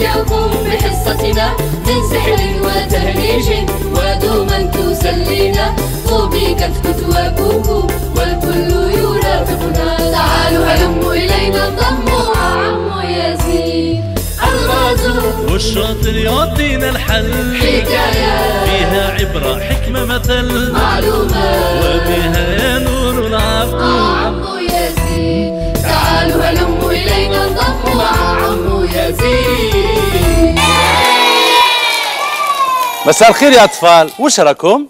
يوم بحصتنا من سحر وتهريج ودوما تسلينا طوبى كتكت وكوكو والكل يرافقنا. تعالوا هلموا إلينا انضموا عمو يزيد الغازو والشاطر يعطينا الحل. حكاية فيها عبرة حكمة مثل معلومة وبها نور العفو عمو يزيد. تعالوا هلموا إلينا انضموا عمو يزيد. مساء الخير يا أطفال، وش راكم؟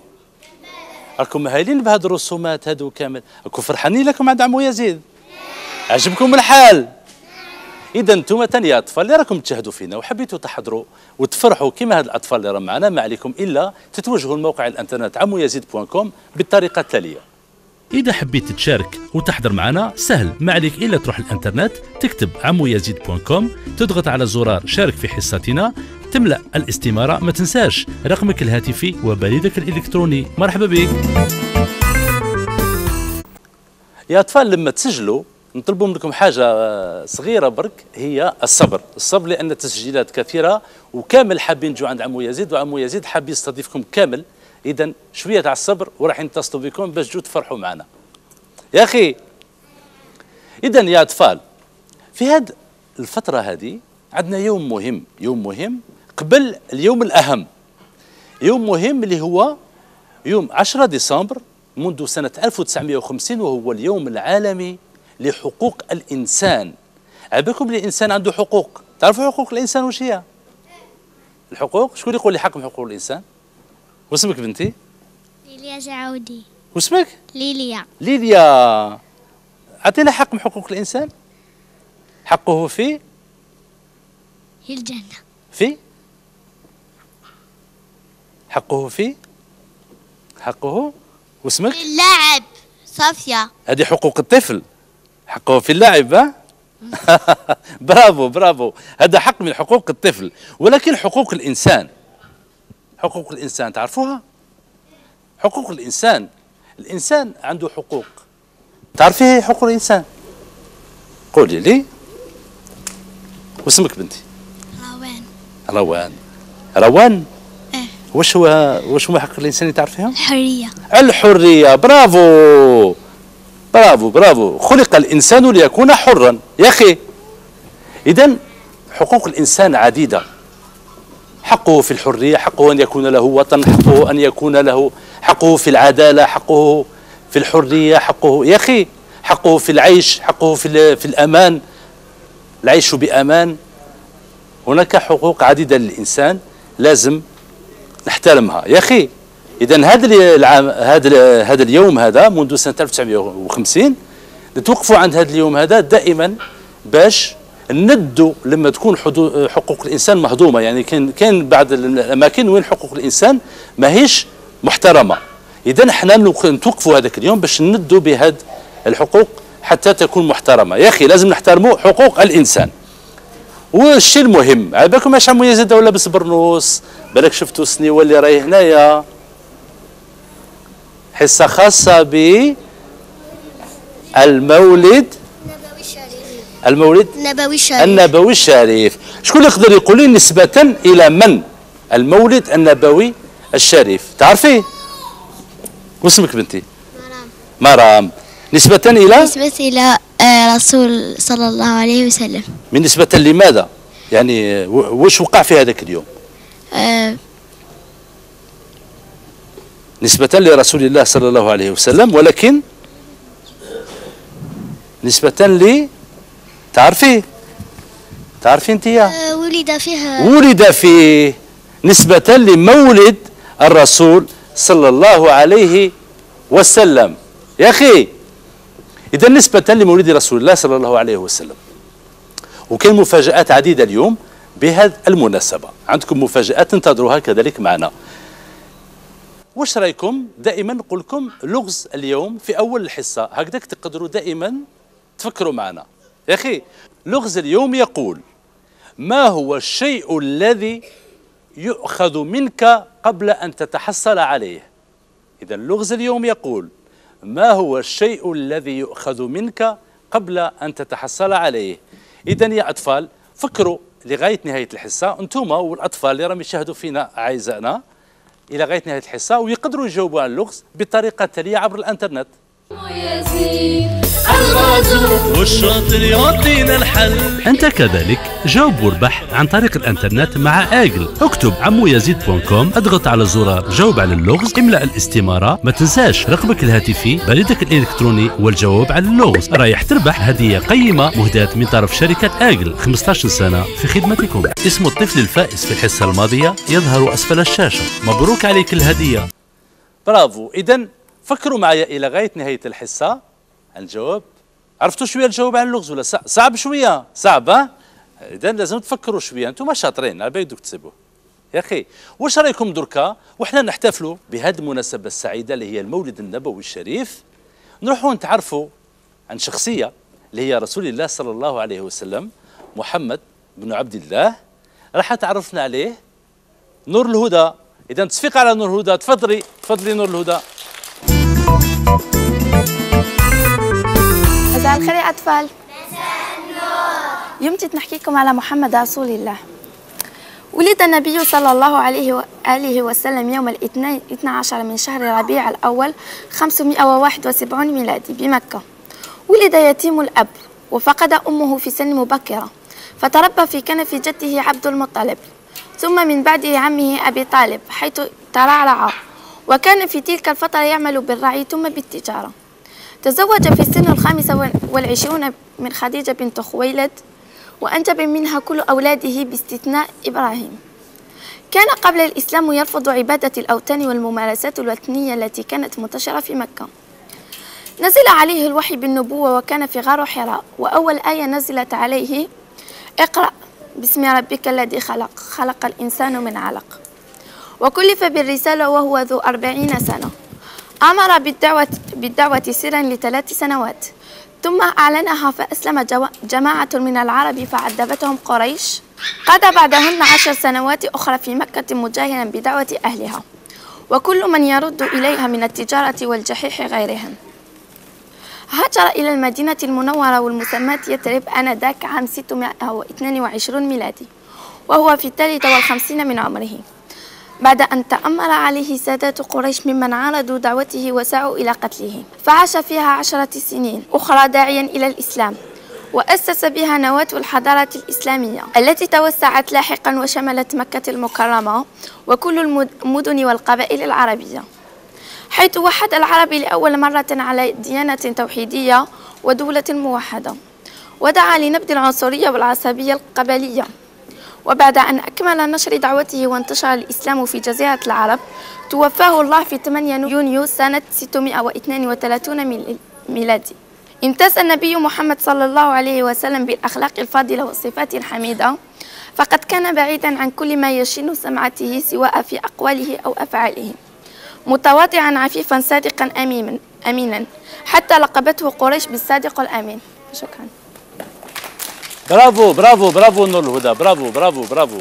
راكم مهايلين بهاد الرسومات هادو كامل، راكم فرحانين لكم عند عمو يزيد؟ عجبكم الحال؟ إذا انتم تاني يا أطفال اللي راكم تشاهدوا فينا وحبيتوا تحضروا وتفرحوا كيما هاد الأطفال اللي راهم معنا، ما عليكم إلا تتوجهوا لموقع الإنترنت amouyazid.com بالطريقة التالية. إذا حبيت تشارك وتحضر معنا سهل، ما عليك إلا تروح الإنترنت تكتب amouyazid.com، تضغط على زرار شارك في حصتنا، تملأ الاستمارة، ما تنساش رقمك الهاتفي وبريدك الإلكتروني. مرحبا بك يا أطفال. لما تسجلوا نطلبوا منكم حاجة صغيرة برك، هي الصبر الصبر، لأن التسجيلات كثيرة وكامل حابين نجوا عند عمو يزيد، وعمو يزيد حاب يستضيفكم كامل. إذا شوية على الصبر وراح نتصلوا بكم باش تجوا تفرحوا معنا يا أخي. إذا يا أطفال في هاد الفترة هذه عندنا يوم مهم، يوم مهم قبل اليوم الأهم، يوم مهم اللي هو يوم 10 ديسمبر منذ سنة 1950، وهو اليوم العالمي لحقوق الإنسان. عباكم الإنسان عنده حقوق، تعرفوا حقوق الإنسان وش هي؟ الحقوق، شكون يقول لي حكم حقوق الإنسان؟ واسمك بنتي؟ ليليا زعودي. واسمك؟ ليليا. ليليا، أعطينا حكم حقوق الإنسان؟ حقه في؟ في الجنة. في؟ حقه في؟ حقه واسمك؟ في اللعب. صافية. هذه حقوق الطفل، حقه في اللعب. ها؟ برافو برافو، هذا حق من حقوق الطفل. ولكن حقوق الإنسان، حقوق الإنسان تعرفوها؟ حقوق الإنسان، الإنسان عنده حقوق، تعرفي هي حقوق الإنسان؟ قولي لي. واسمك بنتي؟ روان. روان، روان؟ إيه. واش هو حق الإنسان اللي تعرفيها؟ الحرية. الحرية، برافو برافو برافو، خلق الإنسان ليكون حرا يا أخي. إذا حقوق الإنسان عديدة، حقه في الحرية، حقه أن يكون له وطن، حقه أن يكون له، حقه في العدالة، حقه في الحرية، حقه يا أخي، حقه في العيش، حقه في الأمان، العيش بأمان. هناك حقوق عديدة للإنسان لازم نحترمها يا أخي. إذا هذا العام، هذا اليوم هذا منذ سنة 1950 نتوقفوا عند هذا اليوم هذا دائما باش ندوا لما تكون حقوق الإنسان مهضومة. يعني كاين بعض الأماكن وين حقوق الإنسان ماهيش محترمة، إذا حنا نتوقفوا هذاك اليوم باش ندوا بهذه الحقوق حتى تكون محترمة يا أخي. لازم نحترموا حقوق الإنسان. والشيء المهم على بالكم اش عمو يزيد ولا لابس برنوس، بالك شفتوا السنيوة اللي راهي هنايا، حصة خاصة بالمولد النبوي الشريف. النبوي الشريف، شكون يقدر يقول لي نسبة إلى من المولد النبوي الشريف؟ تعرفيه؟ واسمك بنتي؟ مرام. مرام، نسبة إلى؟ نسبة إلى رسول صلى الله عليه وسلم. من نسبة لماذا؟ يعني واش وقع في هذاك اليوم؟ نسبة لرسول الله صلى الله عليه وسلم، ولكن نسبة ل تعرفي؟ تعرفي انت يا؟ ولد فيها، ولد فيه، نسبة لمولد الرسول صلى الله عليه وسلم يا أخي. إذا نسبة لمولد رسول الله صلى الله عليه وسلم. وكاين مفاجآت عديدة اليوم بهذه المناسبة، عندكم مفاجآت تنتظروها كذلك معنا. واش رايكم دائما نقول لكم لغز اليوم في اول الحصه، هكذاك تقدروا دائما تفكروا معنا يا اخي. لغز اليوم يقول: ما هو الشيء الذي يؤخذ منك قبل ان تتحصل عليه؟ اذا لغز اليوم يقول: ما هو الشيء الذي يؤخذ منك قبل ان تتحصل عليه؟ اذا يا اطفال فكروا لغايه نهايه الحصه، انتم والاطفال اللي راهم يشاهدوا فينا اعزائنا الى غايه نهايه الحصه، ويقدروا يجاوبوا على اللغز بالطريقه التاليه عبر الانترنت. أنت كذلك جاوب واربح عن طريق الانترنت مع آجل. اكتب amouyazid.com، اضغط على زرار جاوب على اللغز، املأ الاستمارة، ما تنساش رقمك الهاتفي، بريدك الإلكتروني والجواب على اللغز. رايح تربح هدية قيمة مهداة من طرف شركة آجل، 15 سنة في خدمتكم. اسم الطفل الفائز في الحصة الماضية يظهر أسفل الشاشة. مبروك عليك الهدية. برافو. إذن فكروا معايا الى غايه نهايه الحصه الجواب. عرفتوا شويه الجواب على اللغز ولا صعب شويه؟ صعب ها؟ اذا لازم تفكروا شويه، انتم شاطرين على بالك دوك تسيبوه. يا اخي واش رايكم دركا وحنا نحتفلوا بهذه المناسبه السعيده اللي هي المولد النبوي الشريف، نروحوا نتعرفوا عن شخصيه اللي هي رسول الله صلى الله عليه وسلم، محمد بن عبد الله. راح تعرفنا عليه نور الهدى. اذا تصفيق على نور الهدى. تفضلي تفضلي نور الهدى. مساء الخير يا أطفال. مساء النور. يوم نحكيكم على محمد رسول الله. ولد النبي صلى الله عليه وسلم يوم الاثنين 12 من شهر ربيع الأول 571 ميلادي بمكة. ولد يتيم الأب وفقد أمه في سن مبكرة، فتربى في كنف جده عبد المطلب، ثم من بعده عمه أبي طالب حيث ترعرع، وكان في تلك الفترة يعمل بالرعي ثم بالتجارة. تزوج في السن ال25 من خديجة بنت خويلد، وأنجب منها كل أولاده باستثناء إبراهيم. كان قبل الإسلام يرفض عبادة الأوثان والممارسات الوثنية التي كانت منتشرة في مكة. نزل عليه الوحي بالنبوة وكان في غار حراء، وأول آية نزلت عليه اقرأ باسم ربك الذي خلق، خلق الإنسان من علق. وكلف بالرسالة وهو ذو 40 سنة. أمر بالدعوة سرا ل3 سنوات، ثم أعلنها فأسلم جماعة من العرب فعذبتهم قريش. قضى بعدهن 10 سنوات أخرى في مكة مجاهرا بدعوة أهلها وكل من يرد إليها من التجارة والجحيح غيرهم. هاجر إلى المدينة المنورة والمسماة يثرب آنذاك عام 622 ميلادي، وهو في 53 من عمره، بعد أن تأمر عليه سادات قريش ممن عارضوا دعوته وسعوا إلى قتله. فعاش فيها 10 سنين أخرى داعيا إلى الإسلام، وأسس بها نواة الحضارة الإسلامية التي توسعت لاحقا وشملت مكة المكرمة وكل المدن والقبائل العربية، حيث وحد العرب لأول مرة على ديانة توحيدية ودولة موحدة، ودعا لنبذ العنصرية والعصبية القبلية. وبعد أن أكمل نشر دعوته وانتشر الإسلام في جزيرة العرب، توفاه الله في 8 يونيو سنة 632 ميلادي. امتاز النبي محمد صلى الله عليه وسلم بالأخلاق الفاضلة والصفات الحميدة، فقد كان بعيدا عن كل ما يشين سمعته سواء في أقواله أو أفعاله، متواضعا عفيفا صادقا أمينا، حتى لقبته قريش بالصادق الأمين. شكرا. برافو برافو برافو نور الهدى. برافو برافو برافو.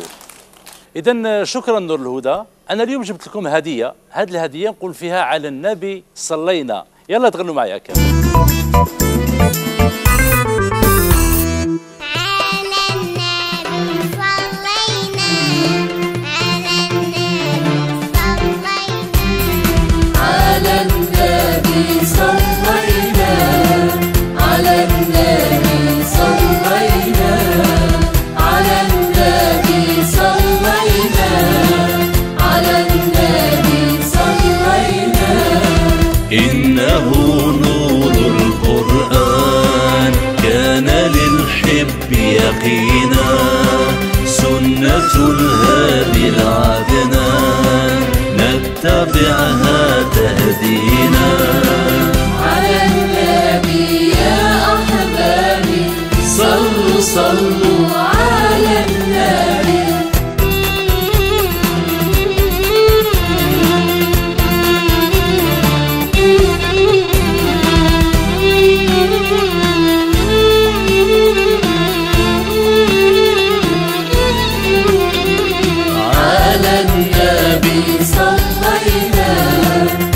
إذا شكرا نور الهدى. أنا اليوم جبت لكم هدية، هذه الهدية نقول فيها على النبي صلينا. يلا تغنوا معايا كامل. على النبي صلينا، على النبي صلينا. إنه نور القرآن كان للحب يقينا، سنة الهادي العدنا نتبعها تهدينا. على النبي يا أحبابي صلوا صلوا على النبي.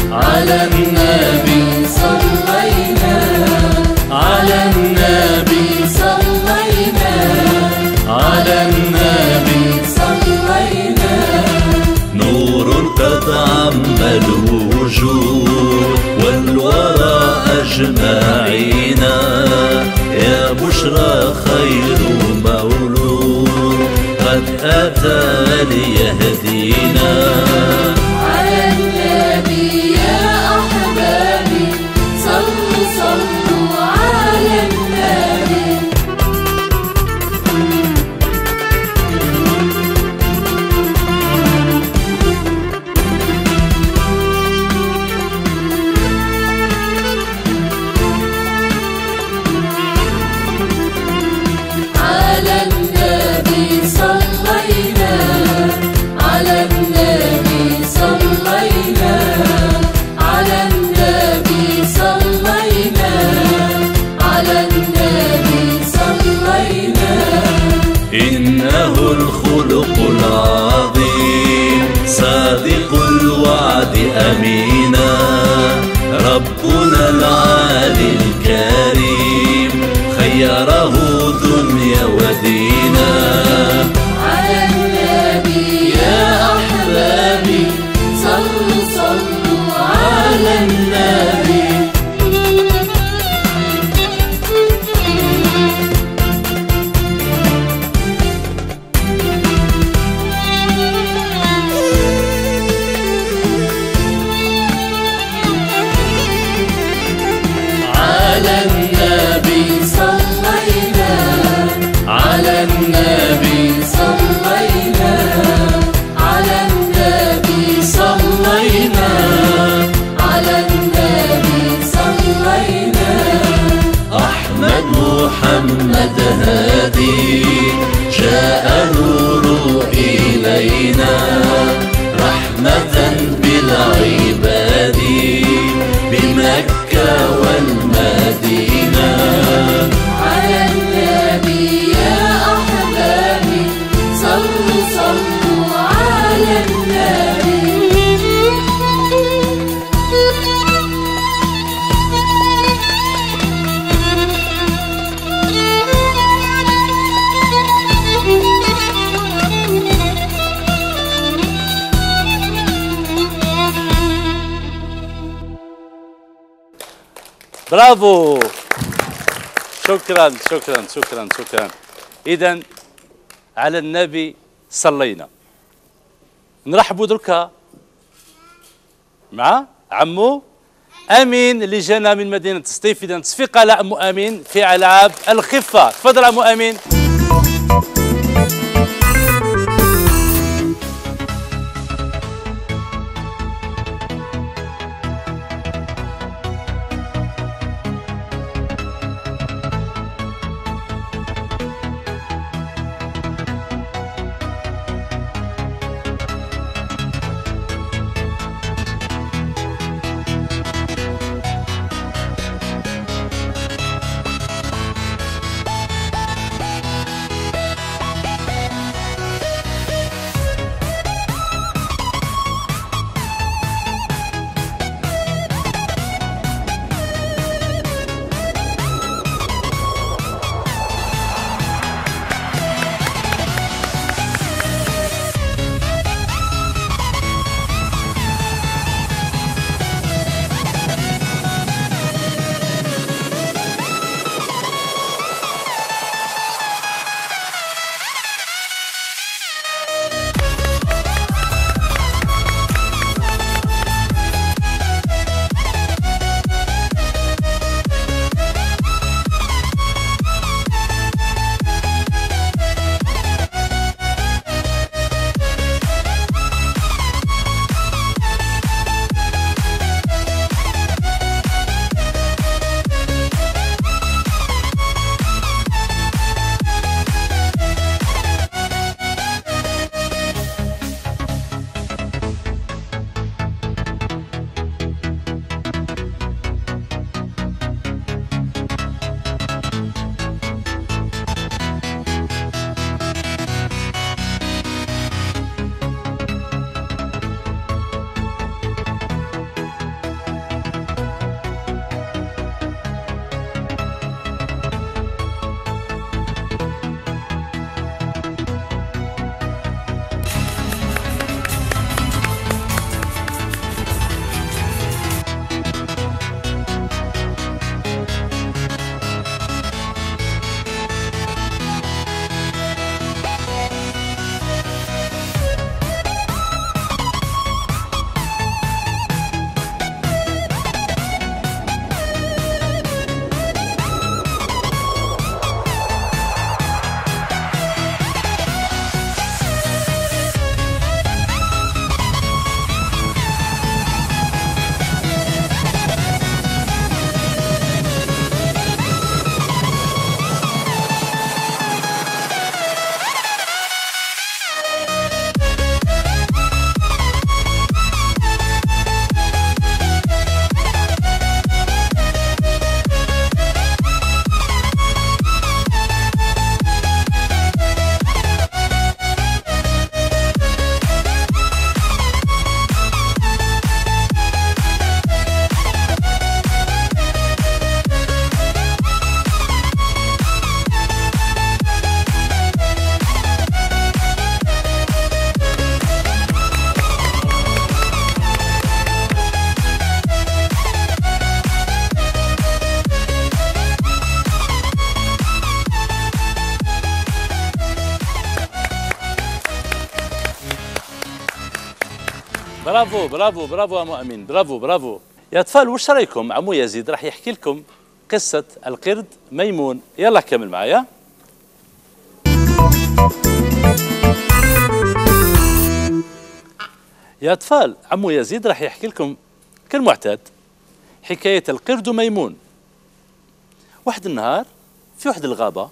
على النبي صلينا، على النبي صلينا، البشرى خير مولود قد أتى ليهدينا على النبي يا أحبابي صلوا صلوا على النبي. صادق الوعد أمينا ربنا العالي الكريم خيره دنيا ودينا على النبي يا أحبابي صلوا صلوا على النبي. محمد هادي جاء نوره إلينا رحمة بالعباد بمكة والمدينة على النبي يا أحبابي صلوا صلوا على النبي. برافو، شكرا شكرا شكرا شكرا. إذا على النبي صلينا. نرحبوا دركا مع عمو أمين اللي جانا من مدينة سطيف. إذا تصفيق على أمو أمين في ألعاب الخفة. تفضل عمو أمين. برافو برافو برافو أمو أمين، برافو برافو. يا أطفال وش رأيكم؟ عمو يزيد راح يحكي لكم قصة القرد ميمون، يلا كمل معايا. يا أطفال عمو يزيد راح يحكي لكم كالمعتاد حكاية القرد وميمون. واحد النهار في واحد الغابة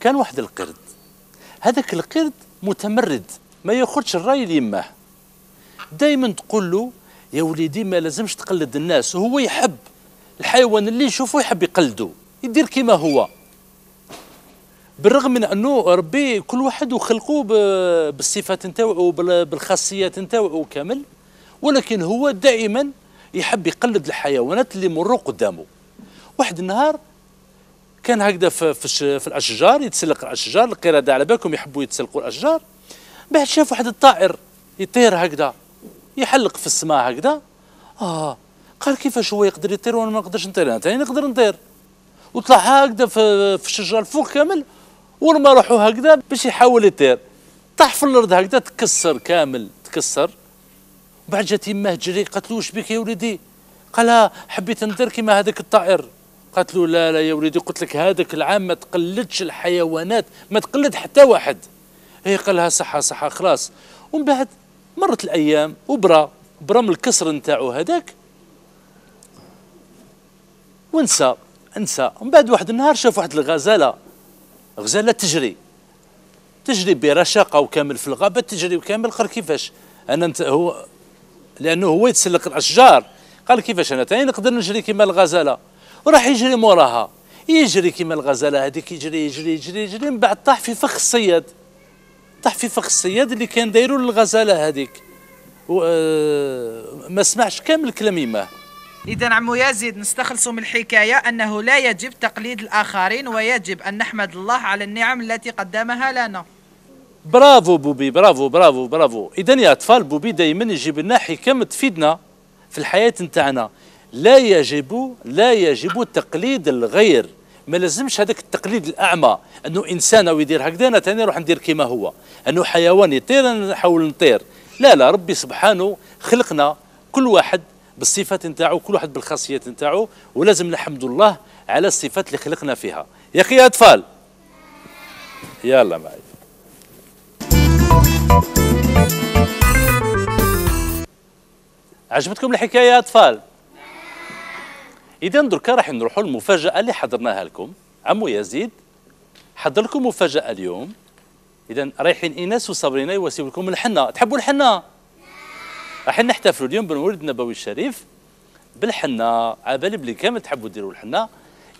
كان واحد القرد، هذاك القرد متمرد ما ياخدش الراي ليماه، دايما تقول له يا وليدي ما لازمش تقلد الناس، وهو يحب الحيوان اللي يشوفه يحب يقلده يدير كيما هو، بالرغم من انه ربي كل واحد وخلقه بالصفات نتاوعو وبالخاصيات نتاوعو كامل، ولكن هو دائما يحب يقلد الحيوانات اللي مروا قدامه. واحد النهار كان هكذا في الاشجار يتسلق الاشجار، القردة على بالكم يحبوا يتسلقوا الاشجار، بعد شاف واحد الطائر يطير هكذا يحلق في السماء هكذا، قال كيفاش هو يقدر يطير وانا ما نقدرش نطير، انا ثاني نقدر نطير. وطلع هكذا في الشجره الفوق كامل، ورمى روحو هكذا باش يحاول يطير، طاح في الارض هكذا تكسر كامل تكسر. وبعد جات يماه تجري قالت له واش بك يا وليدي؟ قالها حبيت نطير كيما هذاك الطائر. قالت له لا لا يا وليدي، قلت لك هذاك العام ما تقلدش الحيوانات، ما تقلد حتى واحد. هي قالها صحة صحة خلاص. ومن بعد مرت الأيام وبرا من الكسر نتاعو هذاك ونسى. ومن بعد واحد النهار شاف واحد الغزالة، غزالة تجري برشاقة وكامل في الغابة تجري وكامل. قال كيفاش أنا هو لأنه هو يتسلق الأشجار، قال كيفاش أنا تاني نقدر نجري كيما الغزالة. وراح يجري موراها، يجري كيما الغزالة هذيك يجري يجري يجري يجري. من بعد طاح في فخ الصياد، طاح في فخ الصياد اللي كان دايرو للغزالة هذيك، ما سمعش كامل كلام يماه. إذا عمو يزيد نستخلص من الحكاية أنه لا يجب تقليد الآخرين، ويجب أن نحمد الله على النعم التي قدمها لنا. برافو بوبي، برافو برافو برافو. إذا يا أطفال بوبي دايما يجيب لنا حكم تفيدنا في الحياة نتاعنا. لا يجب تقليد الغير، ما لازمش هذاك التقليد الاعمى انه انسان او يدير هكذا انا ثاني نروح ندير كيما هو، انه حيوان يطير انا نحاول نطير. لا لا، ربي سبحانه خلقنا كل واحد بالصفات نتاعو، كل واحد بالخاصيات نتاعو، ولازم نحمد الله على الصفات اللي خلقنا فيها. يا اخي يا اطفال يلا معي. عجبتكم الحكايه يا اطفال؟ إذا دركا راح نروحوا للمفاجأة اللي حضرناها لكم. عمو يزيد حضر لكم مفاجأة اليوم. إذا رايحين إيناس وصابرينا يواسيو لكم الحنة، تحبوا الحنة؟ راح نحتفلوا اليوم بالمولد النبوي الشريف بالحنة، عبالي بلي كامل تحبوا ديروا الحنة.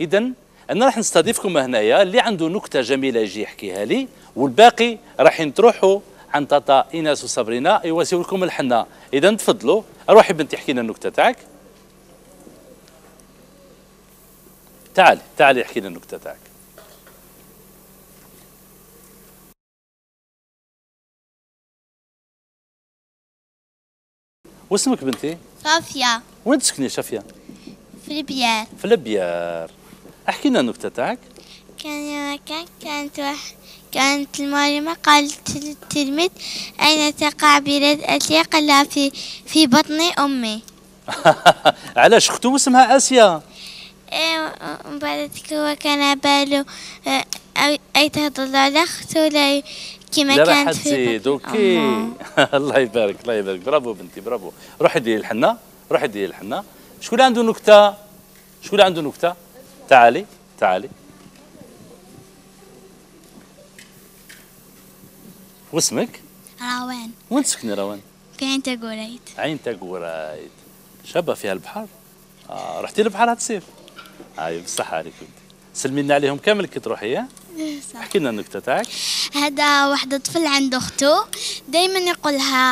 إذا أنا راح نستضيفكم هنايا، اللي عنده نكتة جميلة يجي يحكيها لي، والباقي رايحين تروحوا عند طاطا إيناس وصابرينا يواسيو لكم الحنة. إذا تفضلوا، روحي بنتي احكي لنا النكتة تاعك. تعالي احكي لنا النكتة تاعك. واسمك بنتي؟ صافية. وين تسكني صافية؟ في البيار. في البيار. احكي لنا النكتة تاعك. كانت المعلمة قالت للتلميذ أين تقع بلاد آسيا؟ قال في بطن أمي. علاش اختو اسمها آسيا؟ ومن بعد هو كان باله أي تهضر على أخته كما كانت في بطن أمه. الله يبارك الله يبارك، برافو بنتي برافو. روحي ديري الحنة، روحي ديري الحنة. شكون عنده نكتة؟ شكون عنده نكتة؟ تعالي. واسمك؟ روان. وين تسكني روان؟ في عين تاقوريت. عين تاقوريت شابة فيها البحر؟ رحتي للبحر هاد الصيف؟ اي بصح عليك ودي، سلمي لنا عليهم كامل كي تروحي. ها احكي لنا النكته تاعك. هذا واحد طفل عنده اختو دائما يقولها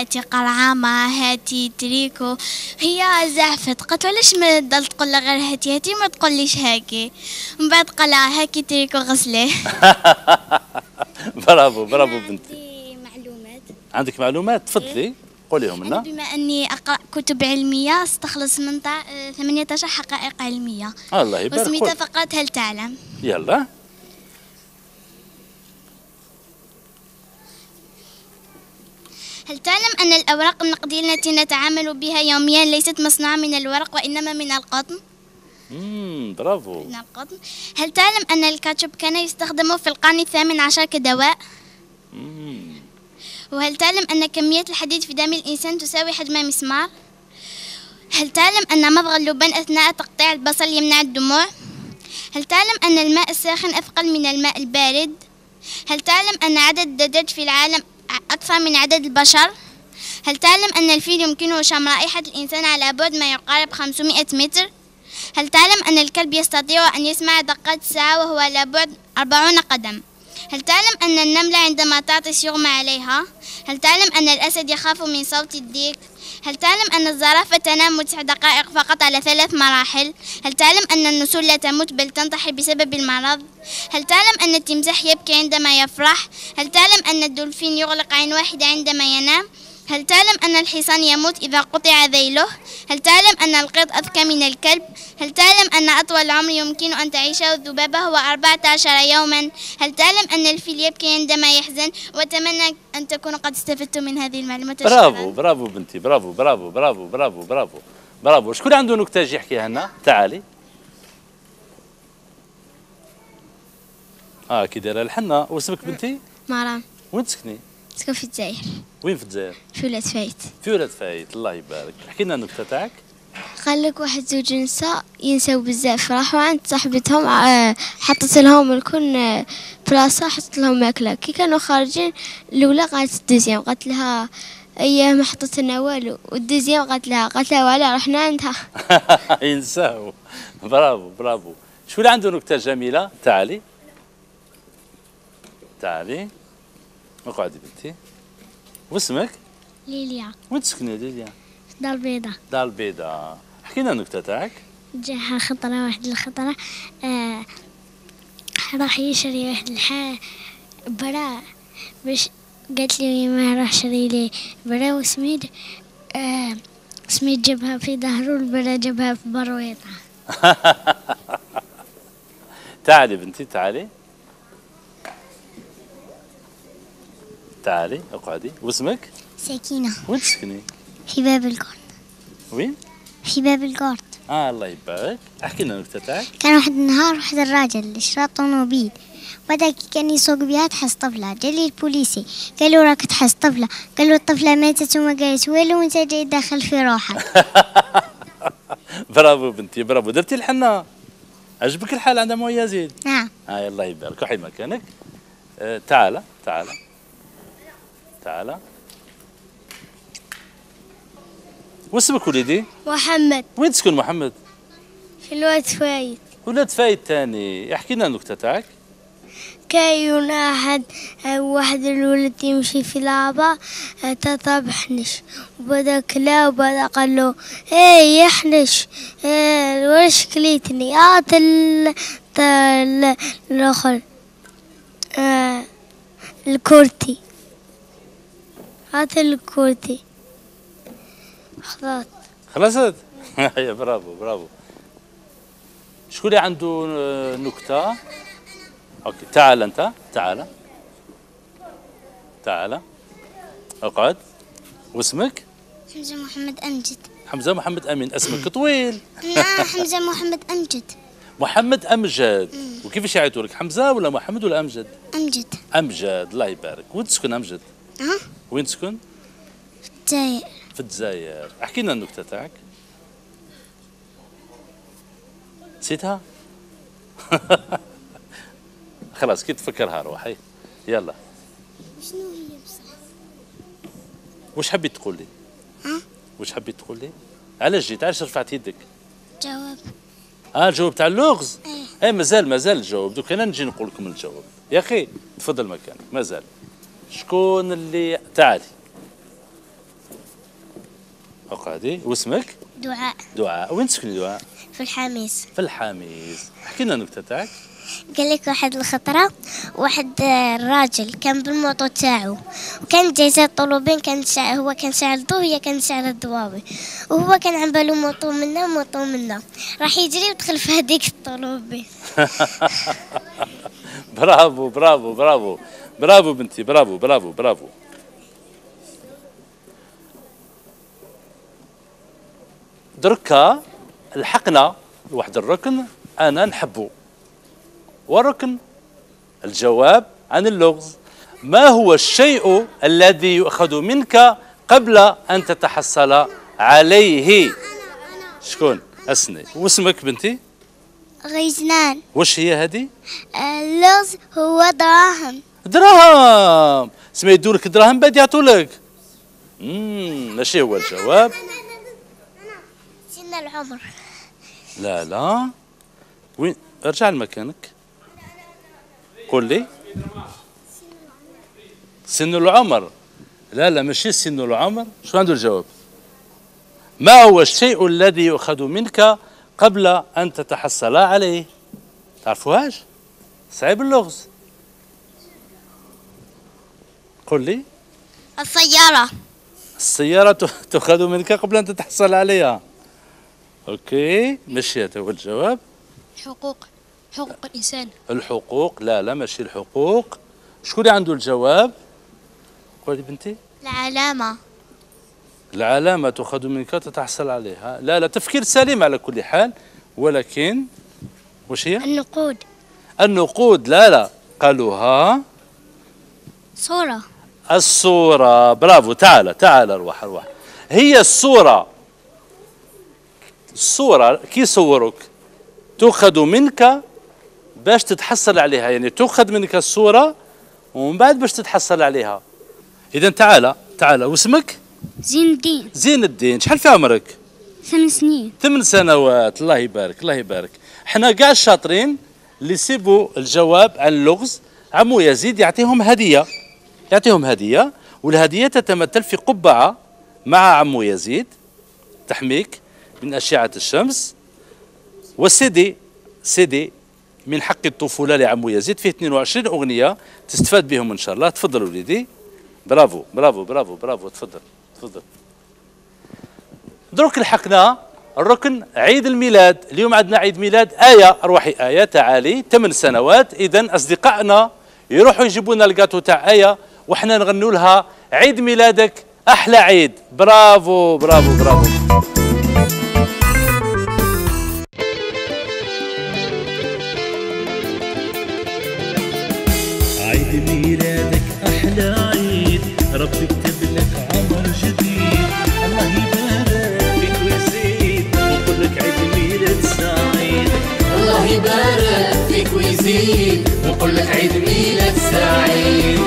هاتي قرعامه هاتي تريكو، هي زعفت قالت علاش ما تضل تقول لها غير هاتي هاتي ما تقوليش هاكي، من بعد قالها هاكي تريكو غسليه. برافو برافو بنتي. عندي معلومات. عندك معلومات؟ تفضلي قوليهم لنا. بما اني اقرا كتب علميه استخلص من 18 حقائق علميه. الله يبارك. وسميتها فقره هل تعلم. يلا. هل تعلم أن الأوراق النقدية التي نتعامل بها يوميا ليست مصنوعة من الورق وإنما من القطن؟ برافو. من القطن. هل تعلم أن الكاتشب كان يستخدم في القرن الثامن عشر كدواء؟ وهل تعلم أن كمية الحديد في دم الإنسان تساوي حجم مسمار؟ هل تعلم أن مضغ اللبن أثناء تقطيع البصل يمنع الدموع؟ هل تعلم أن الماء الساخن أثقل من الماء البارد؟ هل تعلم أن عدد الدجاج في العالم أكثر من عدد البشر؟ هل تعلم أن الفيل يمكنه شم رائحة الإنسان على بعد ما يقارب 500 متر؟ هل تعلم أن الكلب يستطيع أن يسمع دقات الساعة وهو على بعد 40 قدم؟ هل تعلم أن النملة عندما تعطس يغمى عليها؟ هل تعلم أن الأسد يخاف من صوت الديك؟ هل تعلم أن الزرافة تنام 9 دقائق فقط على 3 مراحل؟ هل تعلم أن النسور لا تموت بل تنطحي بسبب المرض؟ هل تعلم أن التمساح يبكي عندما يفرح؟ هل تعلم أن الدولفين يغلق عين واحدة عندما ينام؟ هل تعلم أن الحصان يموت إذا قطع ذيله؟ هل تعلم أن القط أذكى من الكلب؟ هل تعلم أن أطول عمر يمكن أن تعيشه الذبابة هو 14 يوما؟ هل تعلم أن الفيل يبكي عندما يحزن؟ وأتمنى أن تكونوا قد استفدتم من هذه المعلومات. برافو برافو بنتي، برافو برافو برافو برافو برافو برافو. شكون عنده نكتة يجي يحكيها لنا؟ تعالي. كي دايرة الحنة. واسمك بنتي؟ مرام. وين تسكني؟ نسكن في الجزائر. وين في الجزائر؟ في ولاد فايت. في ولاد فايت. الله يبارك. احكي لنا النكتة تاعك. قال لك واحد زوج نساء ينساو بزاف، راحوا عند صاحبتهم حطت لهم الكل بلاصة، حطت لهم ماكلة. كي كانوا خارجين الأولى قالت الدوزيام، قالت لها أياه ما حطت لنا والو، والدوزيام قالت لها وعلاه رحنا عندها. ينساو. برافو برافو. شكون عنده نكتة جميلة؟ تعالي تعالي اقعدي بنتي. واسمك؟ ليليا. وين تسكني ليليا؟ دار البيضاء. دار البيضاء. احكي لنا النكتة تاعك. جاها خطرة واحد الخطرة راح يشري واحد برا، باش قالت لي ما راح شري لي برا وسميد سميد جابها في ظهره، البرا جابها في برويطها. تعالي بنتي تعالي تعالي اقعدي. واسمك؟ سكينة. وين تسكني؟ في باب الجارد. وين؟ في باب الجارد. الله يبارك. احكي لنا النكتة تاعك. كان واحد النهار واحد الراجل شرا طونوبيل، بعد كان يسوق بها تحس طفلة، جالي البوليسي قالو راك تحس طفلة، قالو الطفلة ماتت وما قالت والو وانت جاي داخل في روحك. برافو بنتي برافو. درتي الحنة، عجبك الحال عند عمو يزيد؟ نعم. الله يبارك. وحي مكانك. تعال تعال تعالى. واسمك وليدي؟ محمد. وين تسكن محمد؟ في الواد فايت. ولاد فايت تاني. احكي لنا النكتة تاعك. كاين واحد الولد يمشي في لعبة تطاب حنش، وبدا كلا وبدا قال له ايه يحنش واش كليتني، اعطي الاخر الكورتي، هات الكورتي. خلصت. برافو برافو. شكون اللي عنده نكتة؟ اوكي تعال انت تعال تعال اقعد. واسمك؟ حمزة محمد امجد. حمزة محمد امين. اسمك طويل. لا حمزة محمد امجد. محمد امجد. وكيفاش يعيطوا لك، حمزة ولا محمد ولا امجد؟ امجد. امجد. الله يبارك. وين تسكن امجد؟ وين تسكن؟ في الجزائر. في الجزائر. احكي لنا النكتة تاعك. نسيتها؟ خلاص كي تفكرها روحي. يلا. شنو هي بصح؟ واش حبيت تقول لي؟ واش حبيت تقول لي؟ علاش جيت؟ علاش رفعت يدك؟ جواب. الجواب تاع اللغز؟ ايه مازال الجواب، دوك انا نجي نقول لكم الجواب. يا اخي تفضل مكانك مازال. شكون اللي تعالي اقعدي. واسمك؟ دعاء. دعاء. وين تسكني دعاء؟ في الحاميس. في الحاميس. احكي لنا النكتة تاعك. قال لك واحد الخطرة واحد الراجل كان بالموطو تاعو، وكان جايزة طلوبين، هو كان شاعل وهي كانت شاعلة الضواوي، وهو كان عم بالو موطو منا راح يجري ودخل في هذيك الطلوبين. برافو برافو برافو برافو بنتي برافو برافو برافو. دركا لحقنا لواحد الركن انا نحبه، وركن الجواب عن اللغز. ما هو الشيء الذي يؤخذ منك قبل ان تتحصل عليه؟ شكون؟ اسني. واسمك بنتي؟ غيزنان. واش هي هذه؟ اللغز هو دراهم. دراهم سما يدولك دراهم بعد يعطولك. ماشي هو الجواب. سن العمر. لا لا، وين؟ ارجع لمكانك. قول لي سن العمر. لا لا ماشي سن العمر. شو عنده الجواب؟ ما هو الشيء الذي يؤخذ منك قبل أن تتحصل عليه؟ تعرفوهاش؟ صعيب اللغز. قل لي. السيارة. السيارة تؤخذ منك قبل أن تتحصل عليها. أوكي، ماشي هذا هو الجواب. حقوق. حقوق الإنسان. الحقوق. لا لا ماشي الحقوق. شكون اللي عنده الجواب؟ قولي بنتي. العلامة. العلامة تأخذ منك تتحصل عليها. لا لا تفكير سليم على كل حال، ولكن واش هي؟ النقود. النقود. لا لا قالوها صورة. الصورة. برافو. تعال تعال روح روح. هي الصورة. الصورة كي صورك تأخذ منك باش تتحصل عليها، يعني تأخذ منك الصورة ومن بعد باش تتحصل عليها. إذا تعال تعال. واسمك؟ زين الدين. زين الدين. شحال في عمرك؟ 8 سنين. 8 سنوات. الله يبارك الله يبارك. حنا كاع الشاطرين اللي يسيبوا الجواب عن اللغز عمو يزيد يعطيهم هدية، يعطيهم هدية، والهدية تتمثل في قبعة مع عمو يزيد تحميك من أشعة الشمس، والسيدي سيدي من حق الطفولة لعمو يزيد فيه 22 أغنية تستفاد بهم إن شاء الله. تفضل وليدي. برافو برافو برافو برافو. تفضل تفضل. دروك لحقنا الركن عيد الميلاد. اليوم عندنا عيد ميلاد آية. أروحي آية تعالي. 8 سنوات. إذا أصدقائنا يروحوا يجيبوا لنا الكاتو تاع آية وحنا نغنوا لها عيد ميلادك أحلى عيد. برافو برافو برافو. عيد ميلادك أحلى عيد، ربي كتب لك عمر جديد، الله يبارك فيك ويزيد، ويقول لك عيد ميلاد سعيد، الله يبارك فيك ويزيد، ويقول لك عيد ميلاد سعيد.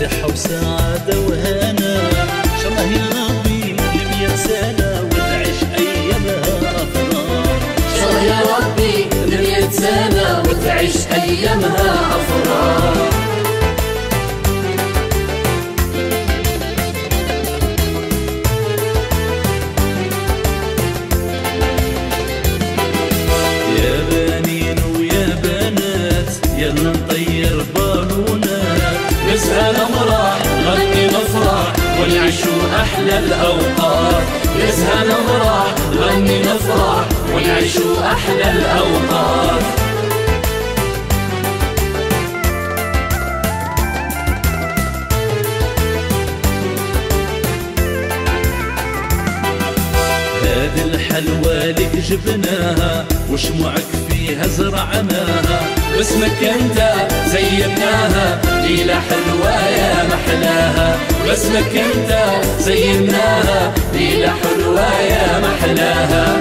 صحة وسعادة وهنا إن شاء الله يا ربي ل100 سنة وتعيش أيامها أفراح. إن شاء الله يا ربي ل100 سنة وتعيش أيامها أفراح. يا بنين ويا بنات يلا نطير بالونات، نسهل نمرح نغني نفرح ونعيشوا أحلى الأوقات، نسهل نمرح نغني نفرح ونعيشوا أحلى الأوقات. هذه الحلوى لك جبناها وشموعك فيها زرعناها، باسمك انت زيناها ليلة حلوة يا محلاها، باسمك انت زيناها ليلة حلوة يا محلاها.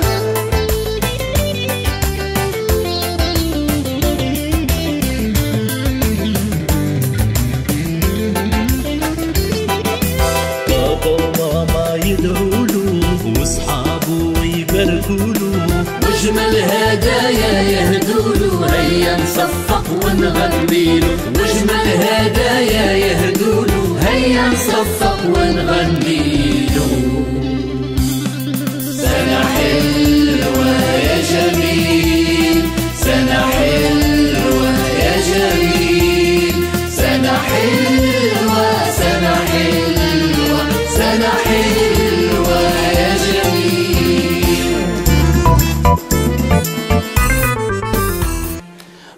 بابا وماما يدعولو وصحابو ويباركولو، وجمل هدايا يهدولو، هيا نصفق ونغنيلو، وجمل هدايا يهدولو، هيا نصفق ونغنيلو. سنة حلوة يا جميل، سنة حلوة يا جميل، سنة حلوة سنة حلوة سنة حلوة يا جميل.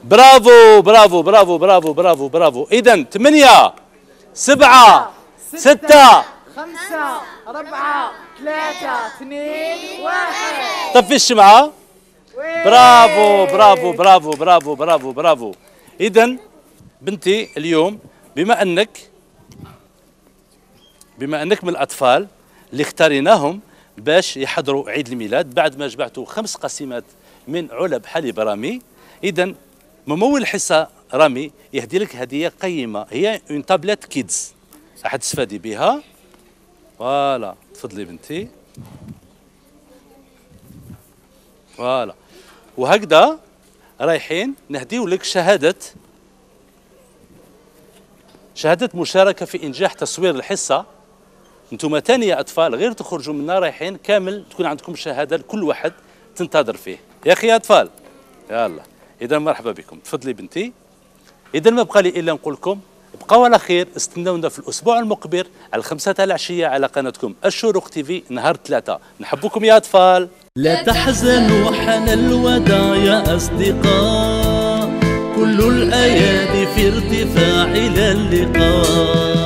برافو برافو برافو برافو برافو برافو. إذا 8 7 6 5 4 3 2 1. طفي الشمعة. برافو برافو برافو برافو برافو برافو. إذا بنتي اليوم بما أنك من الأطفال اللي اختاريناهم باش يحضروا عيد الميلاد بعد ما جمعتوا 5 قسيمات من علب حليب رامي، إذا ممول الحصة رامي يهدي لك هدية قيمة، هي اون تابلت كيدز حتستفادي بها. فوالا تفضلي بنتي. فوالا وهكذا رايحين نهديو لك شهادة مشاركة في إنجاح تصوير الحصة. انتم تاني يا أطفال غير تخرجوا منا رايحين كامل تكون عندكم شهادة لكل واحد تنتظر فيه. يا أخي يا أطفال يلا. إذا مرحبا بكم، تفضلي بنتي. إذا ما بقى لي إلا نقول لكم بقاو على خير، استناونا في الأسبوع المقبل على 5 تاع العشية على قناتكم الشروق تي في نهار 3. نحبكم يا أطفال. لا تحزنوا حان الوداع يا أصدقاء، كل الأيادي في ارتفاع إلى اللقاء.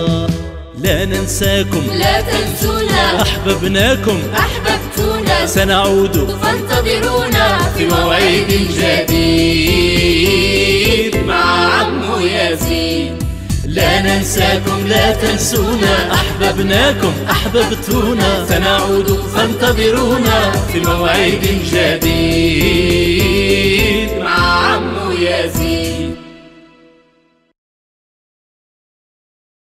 لا ننساكم لا تنسونا، أحببناكم أحببتونا، سنعود فانتظرونا في موعد جديد مع عمو يزيد. لا ننساكم لا تنسونا، أحببناكم أحببتونا، سنعود فانتظرونا في موعد جديد.